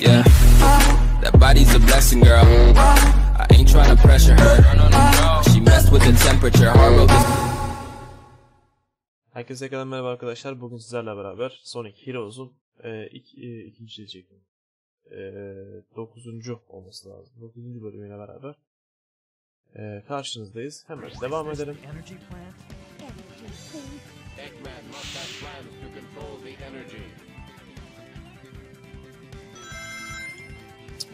Yeah, that body's a blessing, girl. I ain't trying to pressure her. She messed with the temperature. Herkese tekrar merhaba arkadaşlar. Bugün sizlerle beraber Sonic Heroes'un ikinci diyecektim. 9. olması lazım. 9. bölümüyle beraber karşınızdayız. Hemen devam edelim.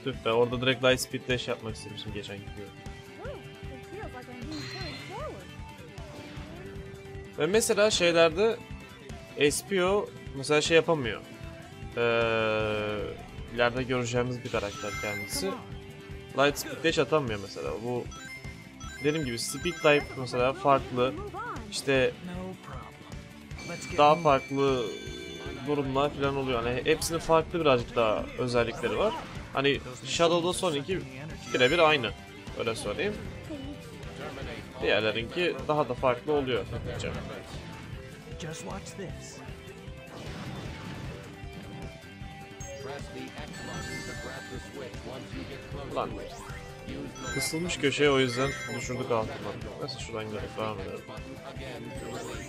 Tüh be, orada direkt Light Speed Dash yapmak istemişim geçen gidiyor. Ve mesela şeylerde Espio mesela şey yapamıyor. İleride göreceğimiz bir karakter kendisi. Light Speed Dash atamıyor mesela. Bu dediğim gibi Speed Type mesela farklı, işte daha farklı durumlar falan oluyor. Hani hepsinin farklı birazcık daha özellikleri var. Hani Shadow'da Sonic'i birebir aynı, öyle söyleyeyim. Diğerlerinki daha da farklı oluyor. Lan kısılmış köşeye, o yüzden düşürdük altından. Nasıl şuradan gelip devam edelim.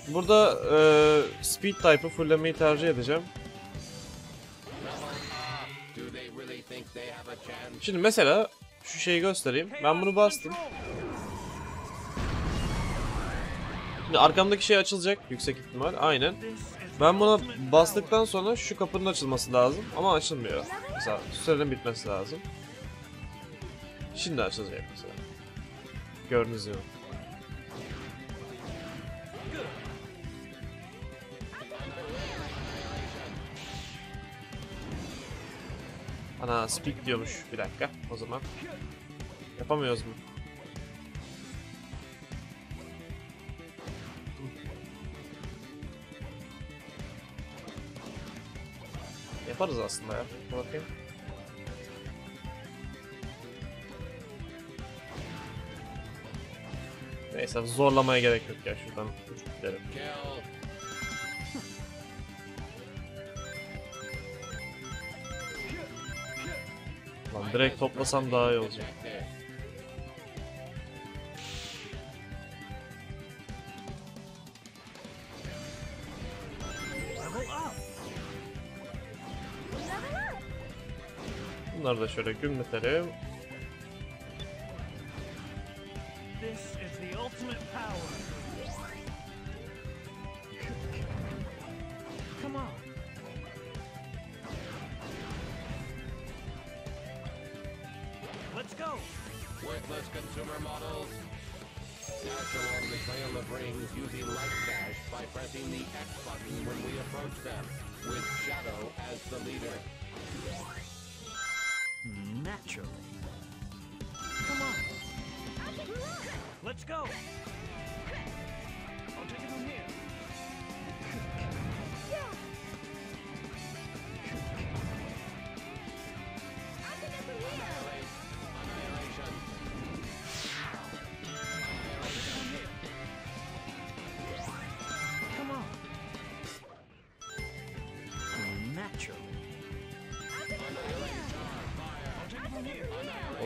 Burada Speed Type'ı fullemeyi tercih edeceğim. Şimdi mesela şu şeyi göstereyim. Ben bunu bastım. Şimdi arkamdaki şey açılacak yüksek ihtimal. Aynen. Ben buna bastıktan sonra şu kapının açılması lazım ama açılmıyor. Mesela sürenin bitmesi lazım. Şimdi açılacak mesela. Gördüğünüz gibi. Ana, speak diyormuş. Bir dakika. O zaman yapamıyoruz mu? Yaparız aslında ya. Bakayım. Neyse, zorlamaya gerek yok ya, şuradan gidelim. Lan direkt toplasam daha iyi olacak. Bunları da şöyle gümletelim.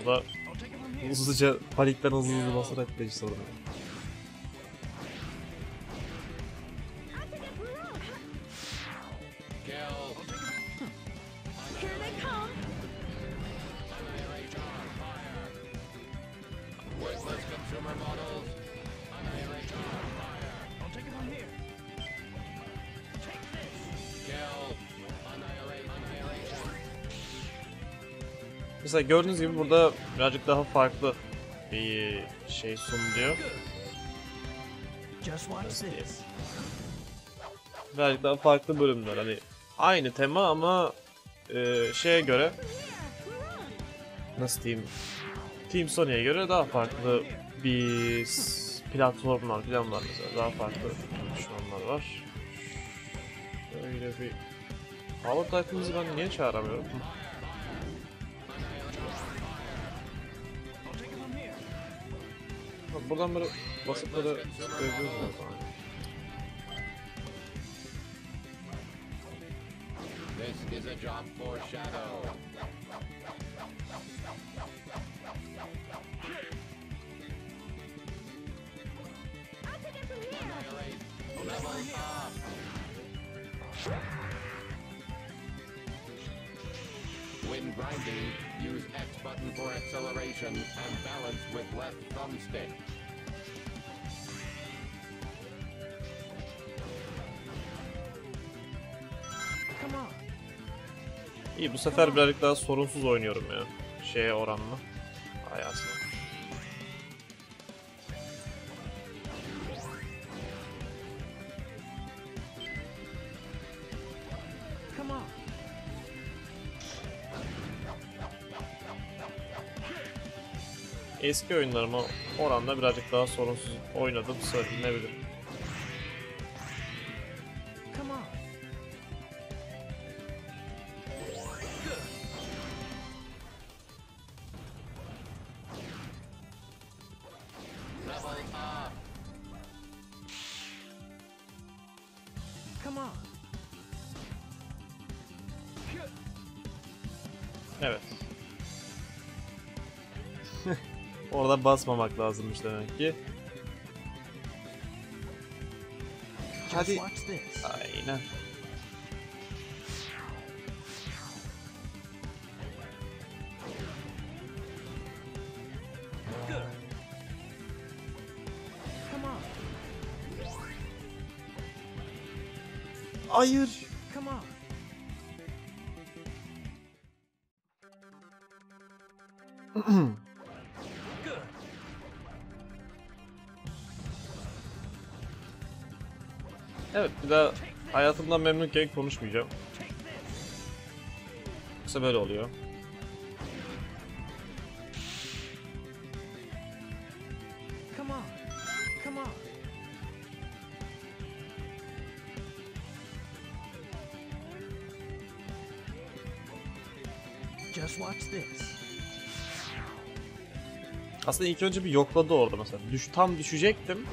O da hızlıca panikten hızlı basarak geçti sanırım. Mesela gördüğünüz gibi burada birazcık daha farklı bir şey sunuluyor. Birazcık daha farklı bölümler, hani aynı tema ama şeye göre, nasıl diyeyim, Team Sonic'e göre daha farklı bir platformlar falan var mesela, daha farklı düşmanlar var. Şöyle bir Power Type'ımızı ben niye çağıramıyorum? Buradan böyle basıp böyle dövüyoruz. This is a job for Shadow. I'll take it from here. Level up. When grinding, use X button for acceleration and balance with left thumbstick. İyi, bu sefer birazcık daha sorunsuz oynuyorum ya. Şeye oranla. Ayasın. Eski oyunlarıma oranla birazcık daha sorunsuz oynadım, söylenebilirim. Evet. Orada basmamak lazımmış demek ki. Hadi. Aynen. Hayır. Evet, bir daha hayatımdan memnunken konuşmayacağım. Yoksa böyle oluyor. Aslında ilk önce bir yokladı orada mesela. Tam düşecektim.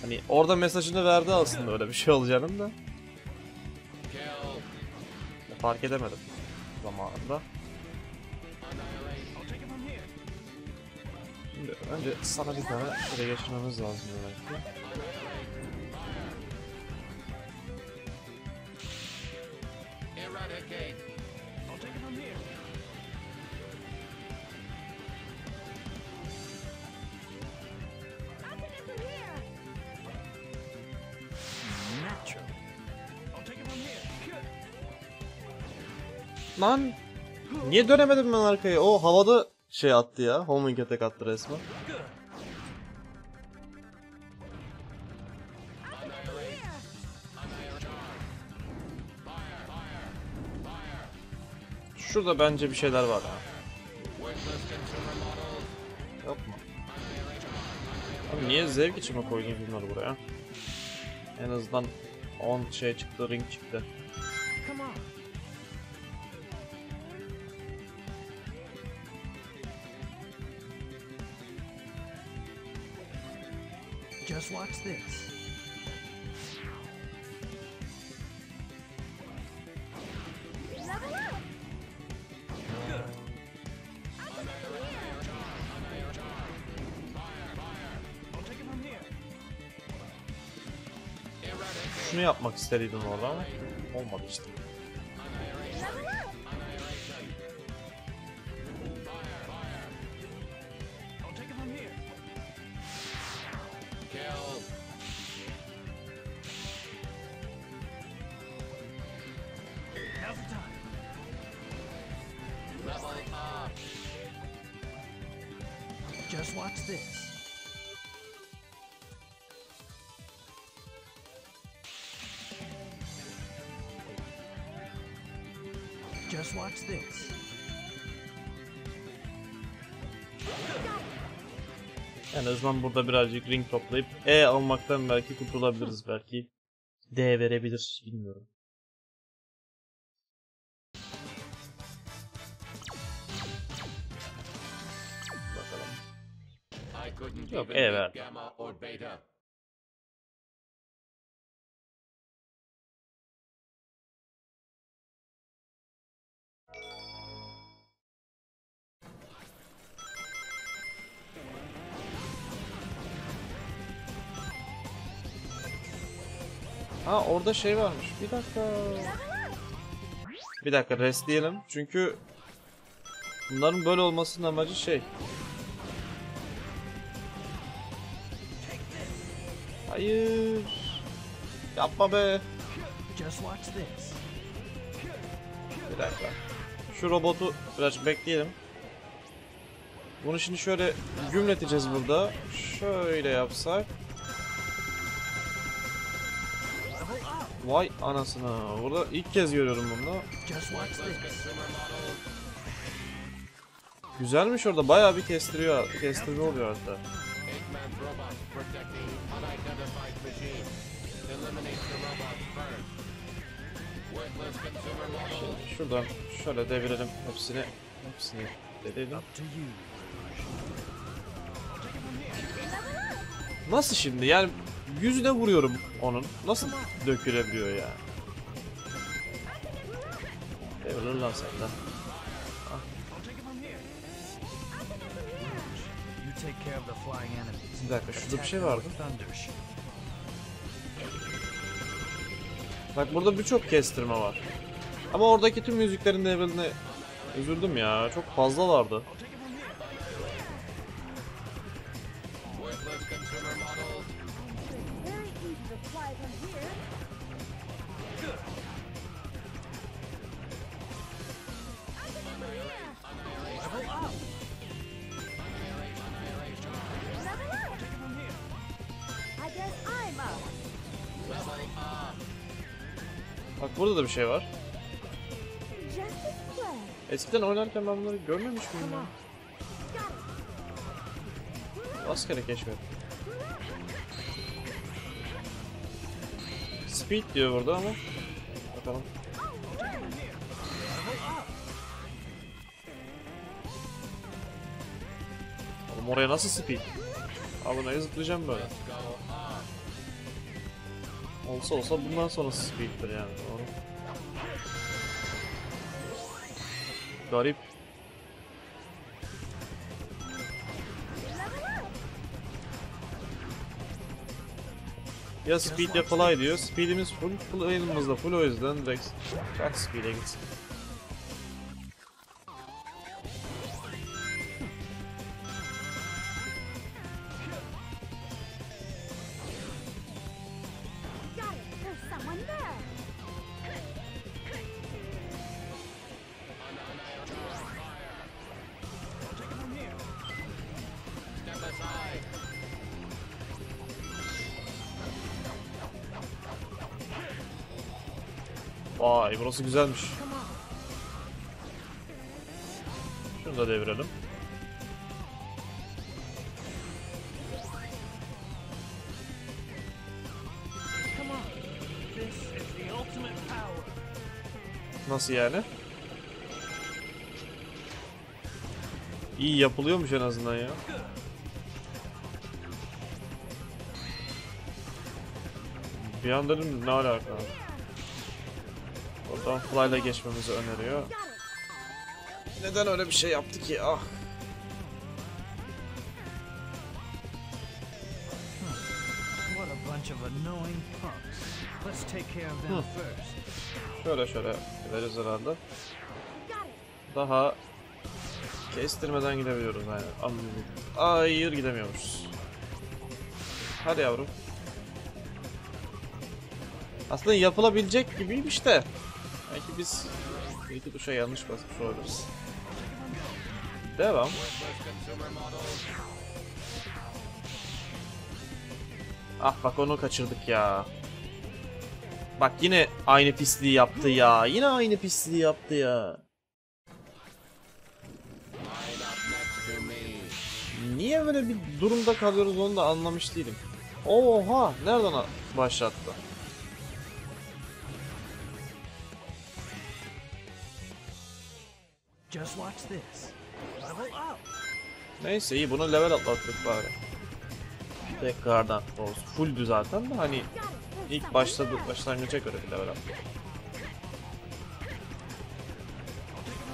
Hani orada mesajını verdi aslında öyle bir şey olacağını da. Fark edemedim zamanında. Şimdi önce sana bir tane şuraya geçirmemiz lazım belki. Lan niye dönemedim ben arkaya? O havada şey attı ya. Homing attack attı resmen. Şurada bence bir şeyler var ha. Yapma. Abi niye zevk için mi koydun bunları buraya? En azından 10 şey çıktı, ring çıktı. Just watch this. Şunu yapmak isterdim orada ama olmadı işte. Just watch this. Just watch this. En azından burada birazcık ring toplayıp E almaktan belki kurtulabiliriz, belki D verebilir, bilmiyorum. Yok, evet. Ha orada şey varmış. Bir dakika. Bir dakika restleyelim. Çünkü bunların böyle olmasının amacı şey. Hayır. Yapma be. Bir dakika. Şu robotu biraz bekleyelim. Bunu şimdi şöyle gümleteceğiz burada. Şöyle yapsak. Vay anasına. Burada ilk kez görüyorum bunu. Güzelmiş orada. Bayağı bir kestiriyor. Kestirme oluyor hatta. Şuradan şöyle devirelim hepsini. Hepsini devirelim. Nasıl şimdi? Yani yüzüne vuruyorum onun. Nasıl dökülebiliyor ya? Devrilir lan senden. Bir dakika şurada bir şey vardı. Bak burada birçok kestirme var. Ama oradaki tüm müziklerin devrildiğine üzüldüm ya. Çok fazla vardı. Bak burada da bir şey var. Eskiden oynarken ben bunları görmemiş miyim ya? Askere keşfet. Speed diyor burada ama. Bakalım. Oğlum oraya nasıl speed? Abi bunları zıplayacağım böyle. Olsa olsa bundan sonrası speed'tir yani. Doğru. Garip. Ya speed ya fly diyor. Speed'imiz full elimizde full, o yüzden direkt kaç speed'e gitsin. Vay burası güzelmiş. Şunu da devirelim. Nasıl yani? İyi yapılıyormuş en azından ya. Bir an dedim ne alaka? Oradan fly'la geçmemizi öneriyor. Neden öyle bir şey yaptı ki? Ah. Şöyle şöyle veririz herhalde. Daha kestirmeden gidebiliyoruz aynen. Hayır gidemiyoruz. Hadi yavrum. Aslında yapılabilecek gibiymiş de. Belki biz iki tuşa yanlış basmış oluruz. Devam. Ah bak onu kaçırdık ya. Bak yine aynı pisliği yaptı ya. Yine aynı pisliği yaptı ya. Niye böyle bir durumda kalıyoruz onu da anlamış değilim. Oha nereden başlattı? Neyse iyi bunu level atlattık bari. Tekrardan olsun. Fulldü zaten de hani ilk başlangıca göre bir level attık.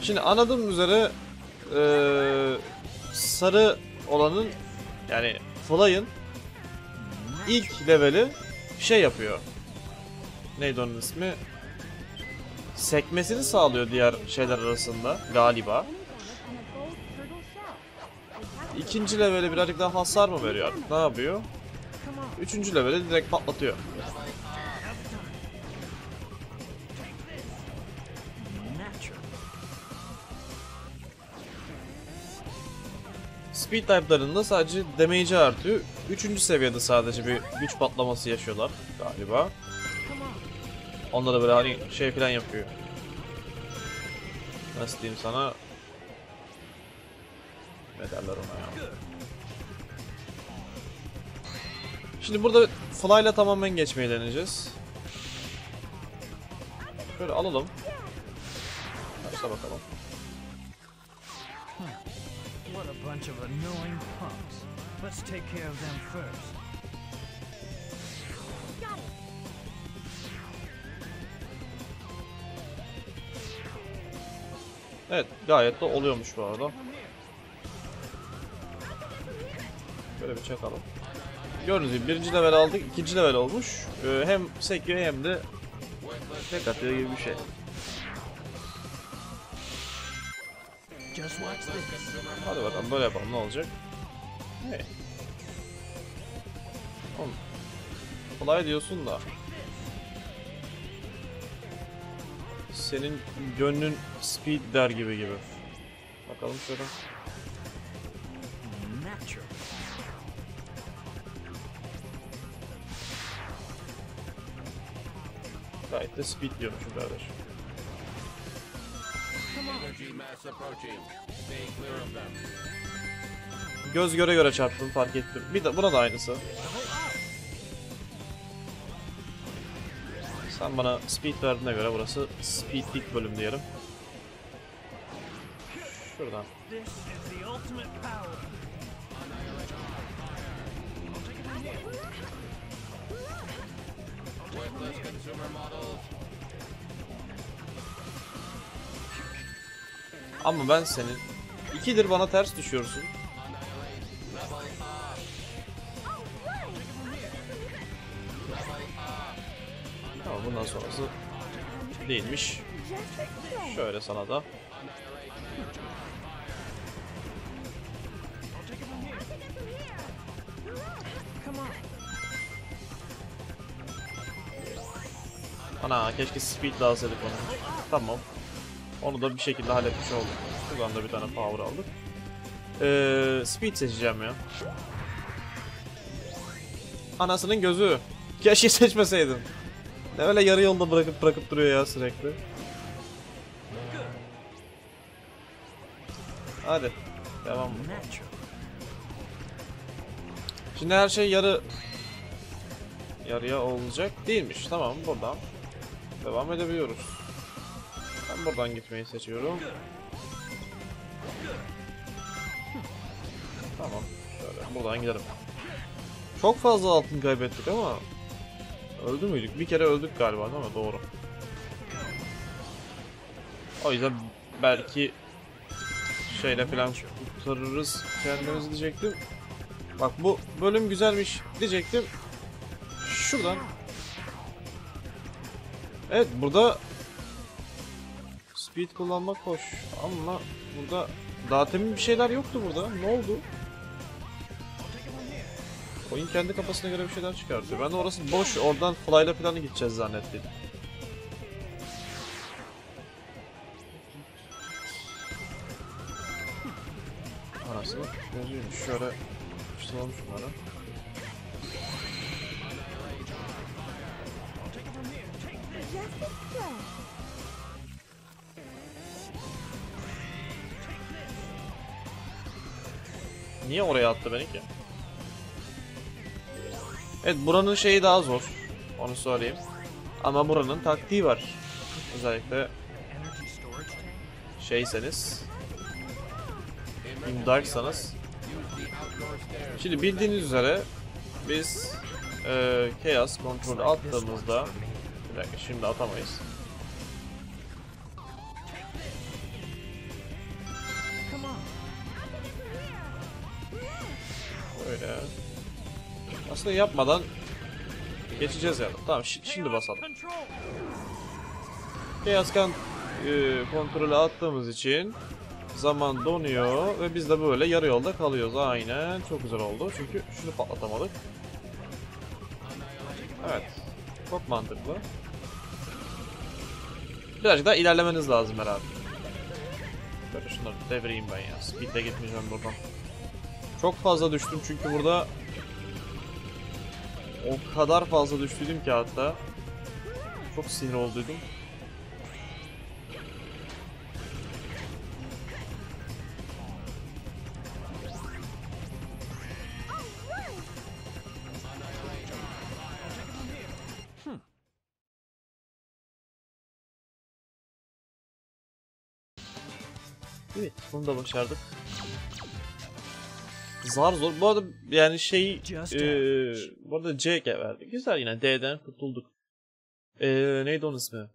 Şimdi anladığım üzere sarı olanın yani fly'ın ilk leveli şey yapıyor. neydi onun ismi? Sekmesini sağlıyor diğer şeyler arasında galiba. İkinci levele birazcık daha hasar mı veriyor? Ne yapıyor? Üçüncü levele direkt patlatıyor. Speed type'larında sadece damage'i artıyor. Üçüncü seviyede sadece bir güç patlaması yaşıyorlar galiba. Onlara böyle hani şey falan yapıyor. Nasıl diyeyim sana? Ne derler ona ya? Şimdi burada fly'la tamamen geçmeyi deneyeceğiz. Şöyle alalım. Başla bakalım. Evet, gayet de oluyormuş bu arada. Böyle bir çakalım. Gördüğünüz gibi birinci level aldık, ikinci level olmuş. Hem sekiyor hem de tek atıyor gibi bir şey. Hadi bakalım böyle yapalım, ne olacak? Hey. Oğlum, kolay diyorsun da. Senin gönlün speed der gibi. Bakalım şöyle. Gayet de speed diyormuşum kardeş. Göz göre göre çarptım, fark ettim. Bir de buna da aynısı. Sen bana speed verdiğine göre burası speedlik bölüm diyelim. Şuradan. Ama ben senin ikidir bana ters düşüyorsun. Ama bundan sonrası değilmiş. Şöyle sana da. Ana, keşke speed lazımdı onu. Tamam. Onu da bir şekilde halletmiş olduk. Buradan da bir tane power aldık. Speed seçeceğim ya. Anasının gözü. Keşke seçmeseydim. Ne öyle yarı yolda bırakıp duruyor ya sürekli. Hadi. Devam. Şimdi her şey yarıya olacak değilmiş. Tamam, buradan devam edebiliyoruz. Ben buradan gitmeyi seçiyorum. Tamam, şöyle buradan gidelim. Çok fazla altın kaybettik ama öldü müydük? Bir kere öldük galiba, değil mi? Doğru. O yüzden belki şeyle falan kurtarırız kendimizi diyecektim. Bak, bu bölüm güzelmiş diyecektim. Şuradan. Evet, burada speed kullanmak hoş ama burada daha temin bir şeyler yoktu burada. Ne oldu? Oyun kendi kafasına göre bir şeyler çıkartıyor. Ben de orası boş, oradan fly'la planı gideceğiz zannettim. Anasını gözüymüş. Şöyle tutulmuş bunlara. Niye oraya attı beni ki? Evet, buranın şeyi daha zor. Onu söyleyeyim. Ama buranın taktiği var. Özellikle şeyseniz, Team Dark'sanız. Şimdi bildiğiniz üzere biz Chaos Control'u attığımızda, bir dakika, şimdi atamayız. Öyle. Aslında yapmadan geçeceğiz yani. Tamam, şimdi basalım. Chaos kontrolü attığımız için zaman donuyor ve biz de böyle yarı yolda kalıyoruz. Aynen, çok güzel oldu çünkü şunu patlatamadık. Evet, çok mantıklı. Birazcık daha ilerlemeniz lazım herhalde. Böyle şunları devireyim ben ya. Speed'le gitmeyeceğim buradan. Çok fazla düştüm çünkü burada. O kadar fazla düştüydüm ki hatta. Çok sinir olduydum. Evet, bunu da başardık. Zar zor. Bu arada yani şey, bu arada C verdi. Güzel, yine D'den kurtulduk. Neydi onun ismi?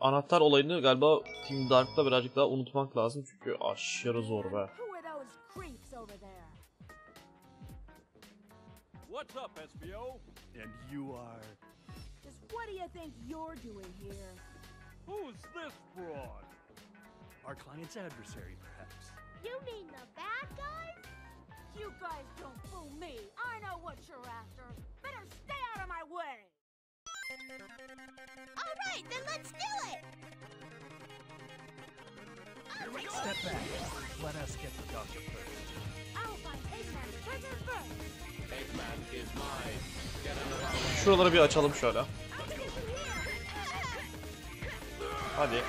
Anahtar olayını galiba Team Dark'ta birazcık daha unutmak lazım çünkü aşırı zor be. What's up, Espio? And you are. Just what do you think you're doing here? Who's this fraud? Our client's adversary, perhaps. You mean the bad guys? You guys don't fool me. I know what you're after. Better stay out of my way. All right, then let's do it. Step back. Let us get the doctor first. I'll find Eggman's treasure first. Eggman is mine. Get out of my way. Şuraları bir açalım şöyle. Hadi.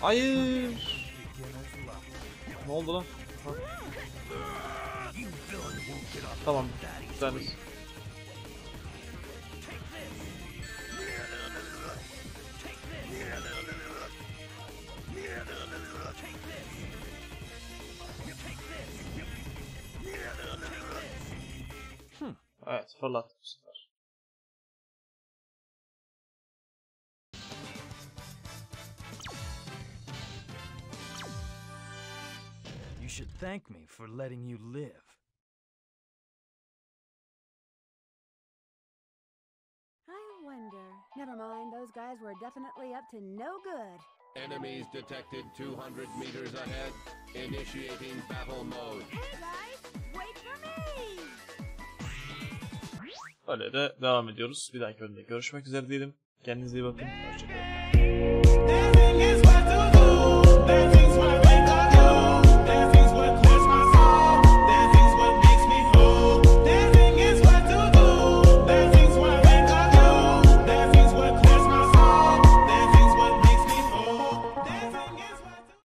Hayır. Ne oldu lan? Ha. Tamam. Güzel. Evet, fırlattım bu sefer. You should thank me for letting you live. I wonder. Never mind, those guys were definitely up to no good. Enemies detected 200 meters ahead. Initiating battle mode. Hey guys, wait for me. Öyle de devam ediyoruz. Bir dahaki bölümde görüşmek üzere diyelim. Kendinize iyi bakın. Hoşçakalın.